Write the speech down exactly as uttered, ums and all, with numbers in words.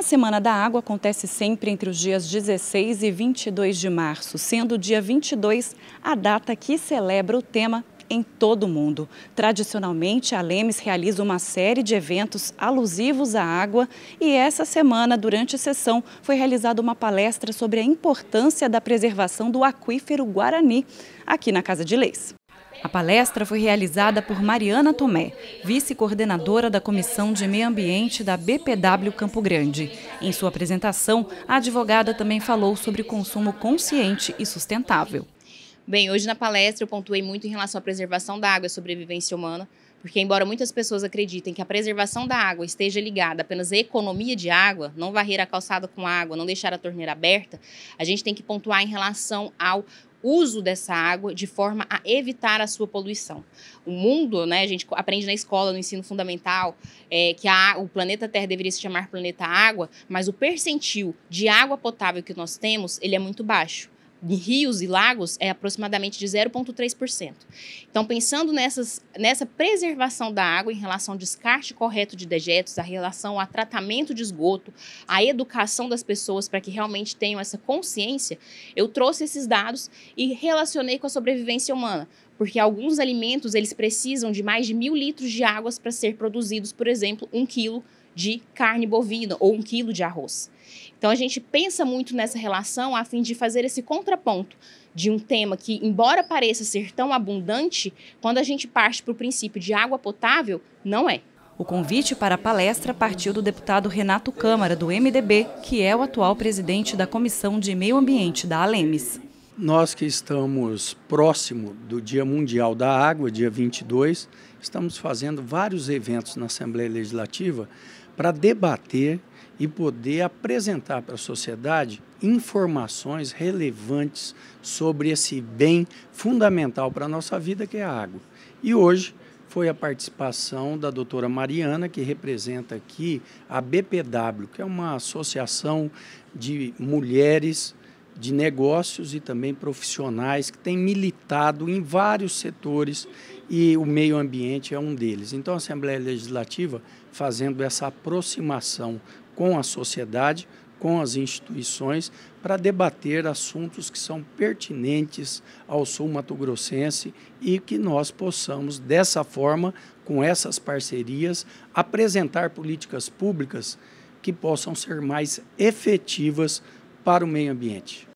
A Semana da Água acontece sempre entre os dias dezesseis e vinte e dois de março, sendo o dia vinte e dois a data que celebra o tema em todo o mundo. Tradicionalmente, a ALEMS realiza uma série de eventos alusivos à água e essa semana, durante a sessão, foi realizada uma palestra sobre a importância da preservação do aquífero Guarani, aqui na Casa de Leis. A palestra foi realizada por Mariana Tomé, vice-coordenadora da Comissão de Meio Ambiente da B P W Campo Grande. Em sua apresentação, a advogada também falou sobre consumo consciente e sustentável. Bem, hoje na palestra eu pontuei muito em relação à preservação da água e à sobrevivência humana, porque embora muitas pessoas acreditem que a preservação da água esteja ligada apenas à economia de água, não varrer a calçada com água, não deixar a torneira aberta, a gente tem que pontuar em relação ao uso dessa água de forma a evitar a sua poluição. O mundo, né, a gente aprende na escola, no ensino fundamental, é, que a, o planeta Terra deveria se chamar planeta água, mas o percentil de água potável que nós temos, ele é muito baixo. Em rios e lagos é aproximadamente de zero vírgula três por cento. Então, pensando nessas, nessa preservação da água em relação ao descarte correto de dejetos, a relação ao tratamento de esgoto, a educação das pessoas para que realmente tenham essa consciência, eu trouxe esses dados e relacionei com a sobrevivência humana, porque alguns alimentos eles precisam de mais de mil litros de água para ser produzidos, por exemplo, um quilo de carne bovina ou um quilo de arroz. Então a gente pensa muito nessa relação a fim de fazer esse contraponto de um tema que, embora pareça ser tão abundante, quando a gente parte para o princípio de água potável, não é. O convite para a palestra partiu do deputado Renato Câmara, do M D B, que é o atual presidente da Comissão de Meio Ambiente da ALEMS. Nós que estamos próximo do Dia Mundial da Água, dia vinte e dois, estamos fazendo vários eventos na Assembleia Legislativa para debater e poder apresentar para a sociedade informações relevantes sobre esse bem fundamental para a nossa vida, que é a água. E hoje foi a participação da doutora Mariana, que representa aqui a B P W, que é uma associação de mulheres de negócios e também profissionais que têm militado em vários setores e o meio ambiente é um deles. Então, a Assembleia Legislativa fazendo essa aproximação com a sociedade, com as instituições, para debater assuntos que são pertinentes ao sul mato-grossense e que nós possamos, dessa forma, com essas parcerias, apresentar políticas públicas que possam ser mais efetivas para o meio ambiente.